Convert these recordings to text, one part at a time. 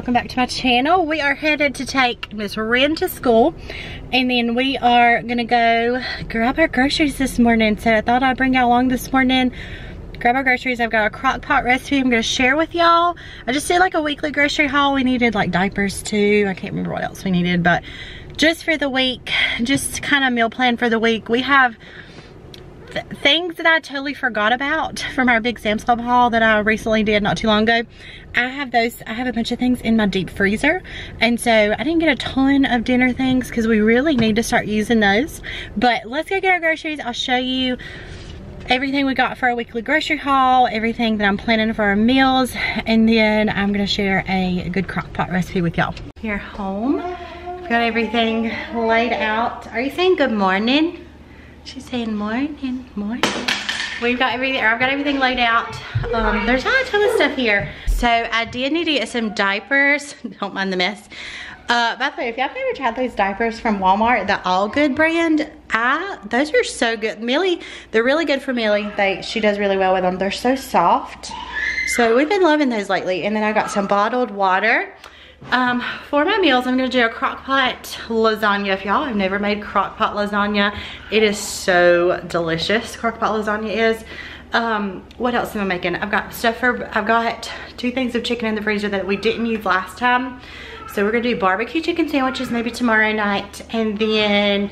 welcome back to my channel. We are headed to take Miss Wren to school, and then we are gonna go grab our groceries this morning. So I thought I'd bring y'all along this morning, grab our groceries. I've got a crock pot recipe I'm gonna share with y'all. I just did like a weekly grocery haul. We needed like diapers too. I can't remember what else we needed, but just for the week, just kind of meal plan for the week. We have things that I totally forgot about from our big Sam's Club haul that I recently did not too long ago. I have a bunch of things in my deep freezer, and so I didn't get a ton of dinner things because we really need to start using those. But let's go get our groceries. I'll show you everything we got for our weekly grocery haul, everything that I'm planning for our meals, and then I'm gonna share a good crock pot recipe with y'all. Here home, I've got everything laid out. Are you saying good morning? She's saying morning, morning. We've got everything, or I've got everything laid out. There's not a ton of stuff here. So I did need to get some diapers. Don't mind the mess. By the way, if y'all have ever tried those diapers from Walmart, the All Good brand, those are so good. Millie, they're really good for Millie. She does really well with them. They're so soft. So we've been loving those lately. And then I got some bottled water. For my meals, I'm going to do a crock pot lasagna. If y'all have never made crock pot lasagna, it is so delicious. Crock pot lasagna is. What else am I making? I've got two things of chicken in the freezer that we didn't use last time. So we're going to do barbecue chicken sandwiches maybe tomorrow night. And then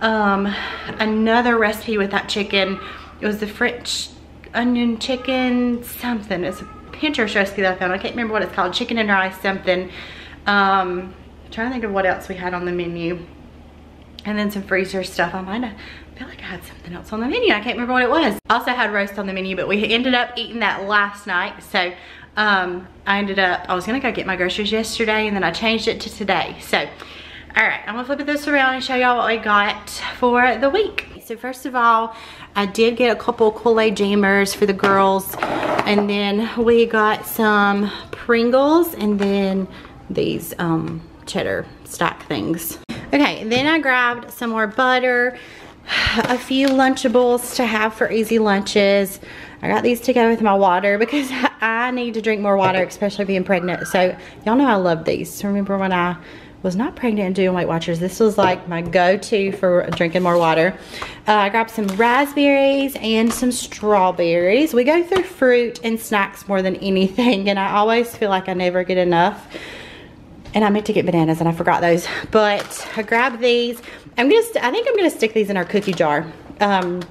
another recipe with that chicken. It was the French onion chicken something. It's a Pinterest recipe that I found. I can't remember what it's called. Chicken and rice something. I'm trying to think of what else we had on the menu. And then some freezer stuff. I feel like I had something else on the menu. I can't remember what it was. I also had roast on the menu, but we ended up eating that last night. So I was gonna go get my groceries yesterday, and then I changed it to today. So all right, I'm gonna flip this around and show y'all what we got for the week. So first of all, I did get a couple Kool-Aid jammers for the girls, and then we got some Pringles, and then these cheddar stack things. Okay, then I grabbed some more butter, a few Lunchables to have for easy lunches. I got these to go with my water because I need to drink more water, especially being pregnant. So y'all know I love these. Remember when I was not pregnant and doing Weight Watchers, this was like my go-to for drinking more water. I grabbed some raspberries and some strawberries. We go through fruit and snacks more than anything, and I always feel like I never get enough. And I meant to get bananas and I forgot those, but I grabbed these. I think I'm gonna stick these in our cookie jar. Our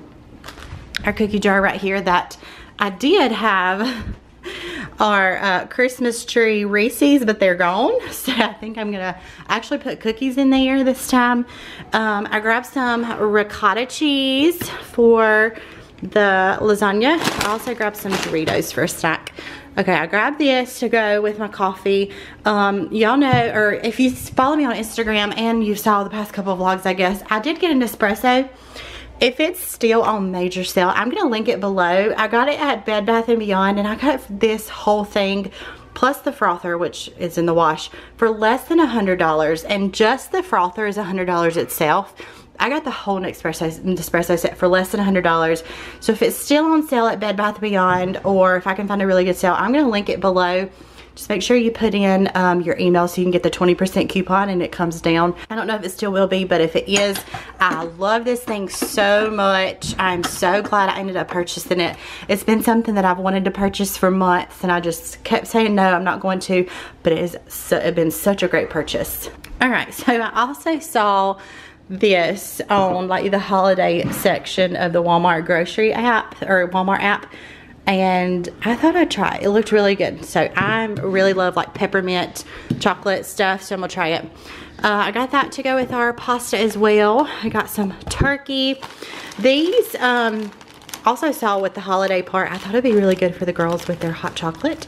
cookie jar right here that I did have our Christmas tree Reese's, but they're gone. So I think I'm gonna actually put cookies in there this time. I grabbed some ricotta cheese for the lasagna. I also grabbed some Doritos for a snack. Okay, I grabbed this to go with my coffee. Y'all know, or if you follow me on Instagram and you saw the past couple of vlogs, I guess, I did get a Nespresso. If it's still on major sale, I'm gonna link it below. I got it at Bed Bath & Beyond, and I got this whole thing, plus the frother, which is in the wash, for less than $100, and just the frother is $100 itself. I got the whole Nespresso set for less than $100. So if it's still on sale at Bed Bath & Beyond, or if I can find a really good sale, I'm gonna link it below. Just make sure you put in your email so you can get the 20% coupon and it comes down. I don't know if it still will be, but if it is, I love this thing so much. I'm so glad I ended up purchasing it. It's been something that I've wanted to purchase for months, and I just kept saying, no, I'm not going to, but it's been such a great purchase. All right, so I also saw this on like the holiday section of the Walmart grocery app, or Walmart app, and I thought I'd try it. It looked really good. So I really love like peppermint chocolate stuff, so I'm gonna try it. I got that to go with our pasta as well. I got some turkey. These also saw with the holiday part. I thought it'd be really good for the girls with their hot chocolate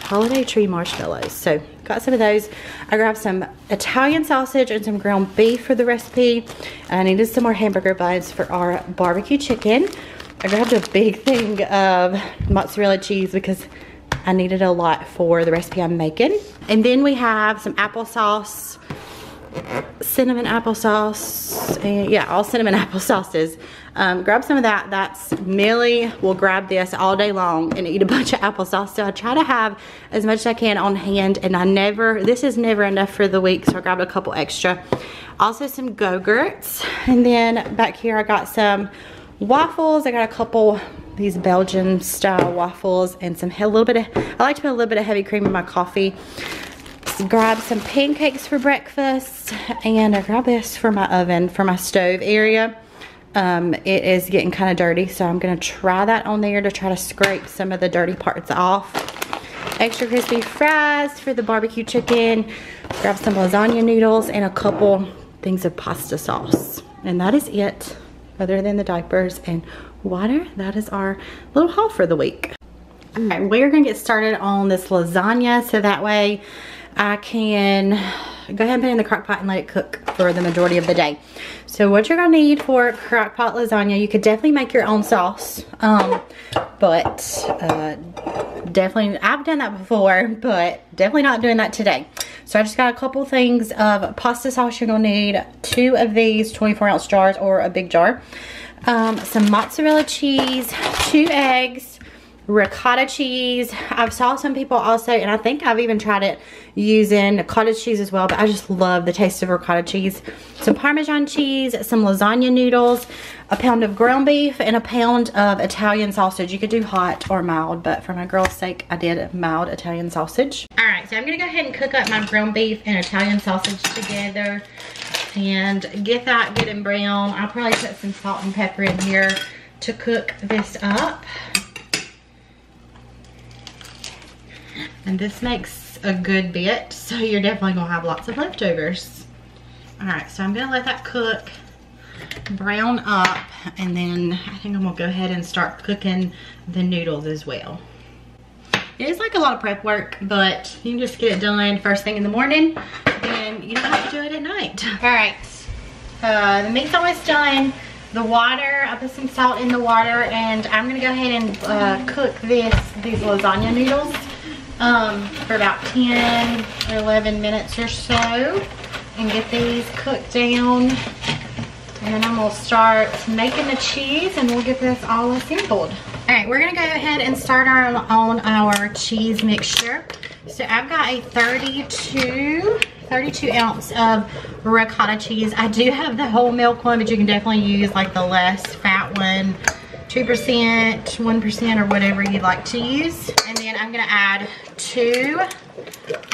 holiday tree marshmallows. So got some of those. I grabbed some Italian sausage and some ground beef for the recipe. I needed some more hamburger buns for our barbecue chicken. I grabbed a big thing of mozzarella cheese because I needed a lot for the recipe I'm making. And then we have some applesauce cinnamon applesauce, and yeah, all cinnamon applesauces. Grab some of that. That's Millie will grab this all day long and eat a bunch of applesauce. So I try to have as much as I can on hand, and this is never enough for the week, so I grabbed a couple extra. Also some Go-Gurts, and then back here I got some waffles. I got a couple these Belgian style waffles and some I like to put a little bit of heavy cream in my coffee. Grab some pancakes for breakfast, and I grab this for my oven, for my stove area. It is getting kind of dirty, so I'm gonna try that on there to try to scrape some of the dirty parts off. Extra crispy fries for the barbecue chicken. Grab some lasagna noodles and a couple things of pasta sauce, and that is it, other than the diapers and water. That is our little haul for the week. All right, we're gonna get started on this lasagna, so that way I can go ahead and put it in the crock pot and let it cook for the majority of the day. So what you're gonna need for crock pot lasagna, you could definitely make your own sauce, definitely, I've done that before, but definitely not doing that today. So I just got a couple things of pasta sauce. You're gonna need 2 of these 24-ounce jars or a big jar, some mozzarella cheese, 2 eggs, ricotta cheese. I've saw some people also, and I think I've even tried it using cottage cheese as well, but I just love the taste of ricotta cheese. Some Parmesan cheese, some lasagna noodles, a pound of ground beef, and a pound of Italian sausage. You could do hot or mild, but for my girl's sake, I did mild Italian sausage. All right, so I'm gonna go ahead and cook up my ground beef and Italian sausage together and get that good and brown. I'll probably put some salt and pepper in here to cook this up. And this makes a good bit, so you're definitely gonna have lots of leftovers. All right, so I'm gonna let that cook, brown up, and then I think I'm gonna go ahead and start cooking the noodles as well. It is like a lot of prep work, but you can just get it done first thing in the morning, and you don't have to do it at night. All right, the meat's almost done. The water, I put some salt in the water, and I'm gonna go ahead and cook these lasagna noodles for about 10 or 11 minutes or so, and get these cooked down, and then I'm gonna start making the cheese, and we'll get this all assembled. All right, we're gonna go ahead and start on our cheese mixture. So I've got a 32 ounce of ricotta cheese. I do have the whole milk one, but you can definitely use like the less fat one, 2%, 1%, or whatever you'd like to use. And then I'm gonna add 2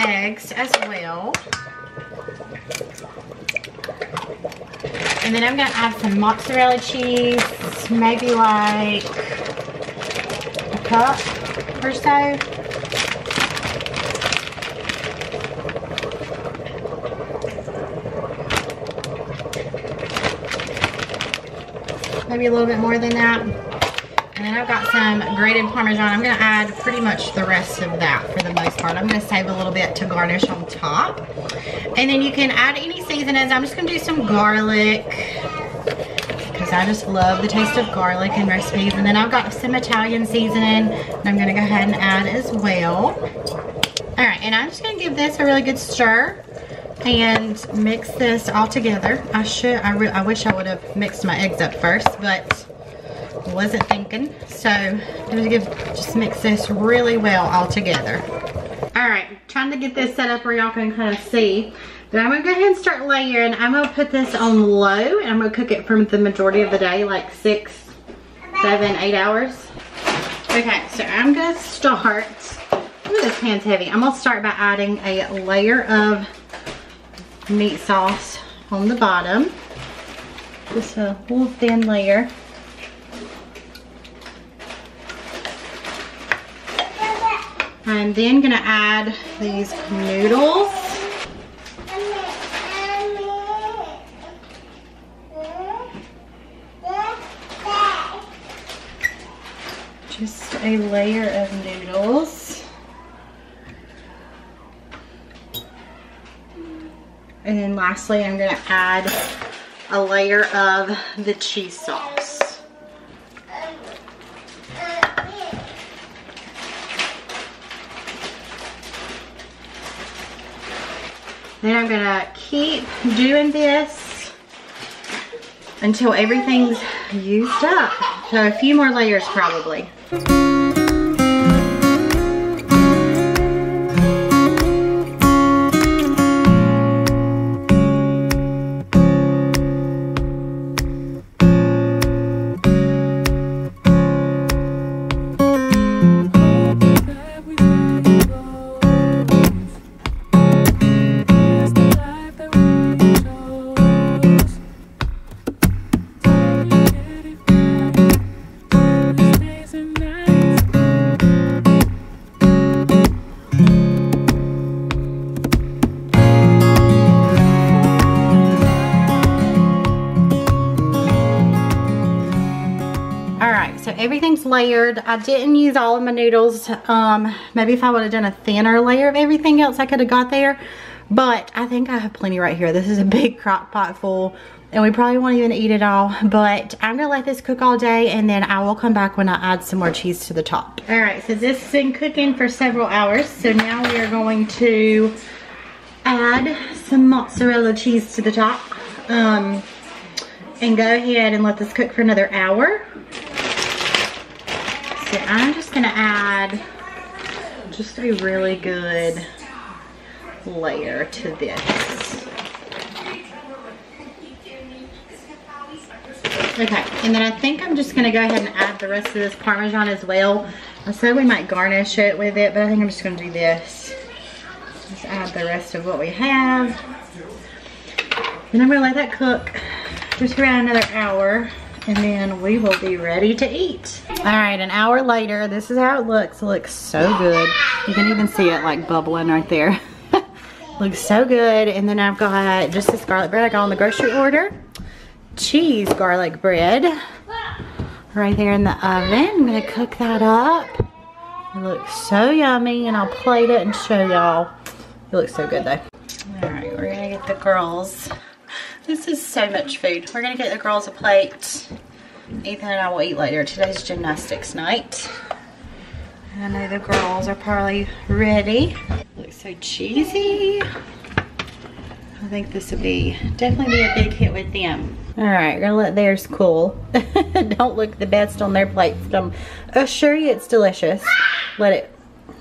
eggs as well. And then I'm gonna add some mozzarella cheese, maybe like a cup or so. Maybe a little bit more than that. And then I've got some grated Parmesan. I'm gonna add pretty much the rest of that for the most part. I'm gonna save a little bit to garnish on top. And then you can add any seasonings. I'm just gonna do some garlic, because I just love the taste of garlic in recipes. And then I've got some Italian seasoning that I'm gonna go ahead and add as well. All right, and I'm just gonna give this a really good stir and mix this all together. I wish I would have mixed my eggs up first, but wasn't thinking. So I'm gonna just mix this really well all together. All right, trying to get this set up where y'all can kind of see. But I'm gonna go ahead and start layering. I'm gonna put this on low, and I'm gonna cook it for the majority of the day, like 6, 7, 8 hours. Okay, so I'm gonna start, ooh, this pan's heavy. I'm gonna start by adding a layer of meat sauce on the bottom. Just a little thin layer. I'm then gonna add these noodles. Just a layer of noodles. And then lastly, I'm gonna add a layer of the cheese sauce. Then I'm gonna keep doing this until everything's used up. So a few more layers probably. Everything's layered. I didn't use all of my noodles. Maybe if I would have done a thinner layer of everything else, I could have got there. But I think I have plenty right here. This is a big crock pot full, and we probably won't even eat it all. But I'm gonna let this cook all day, and then I will come back when I add some more cheese to the top. All right, so this has been cooking for several hours. So now we are going to add some mozzarella cheese to the top, and go ahead and let this cook for another hour. So I'm just gonna add just a really good layer to this. Okay, and then I think I'm just gonna go ahead and add the rest of this Parmesan as well. I said we might garnish it with it, but I think I'm just gonna do this. Just add the rest of what we have. Then I'm gonna let that cook just around another hour, and then we will be ready to eat. All right, an hour later, this is how it looks. It looks so good. You can even see it like bubbling right there. Looks so good. And then I've got just this garlic bread I got on the grocery order. Cheese garlic bread right there in the oven. I'm gonna cook that up. It looks so yummy, and I'll plate it and show y'all. It looks so good though. All right, we're gonna get the girls. This is so much food. We're gonna get the girls a plate. Ethan and I will eat later. Today's gymnastics night. I know the girls are probably ready. Looks so cheesy. I think this will definitely be a big hit with them. All right, we're gonna let theirs cool. Don't look the best on their plates, but I'm assure you it's delicious. Let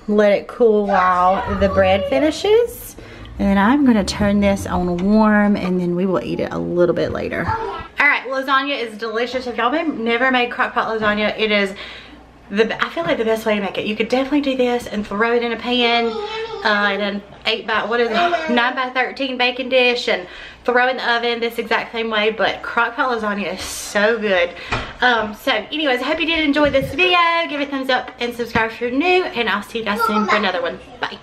it cool while the bread finishes. And then I'm gonna turn this on warm, and then we will eat it a little bit later. All right, lasagna is delicious. If y'all have never made crock pot lasagna, it is I feel like the best way to make it. You could definitely do this and throw it in a pan, in an 9 by 13 baking dish, and throw in the oven this exact same way. But crock pot lasagna is so good. So anyways, I hope you did enjoy this video. Give it a thumbs up and subscribe if you're new, and I'll see you guys soon for another one. Bye.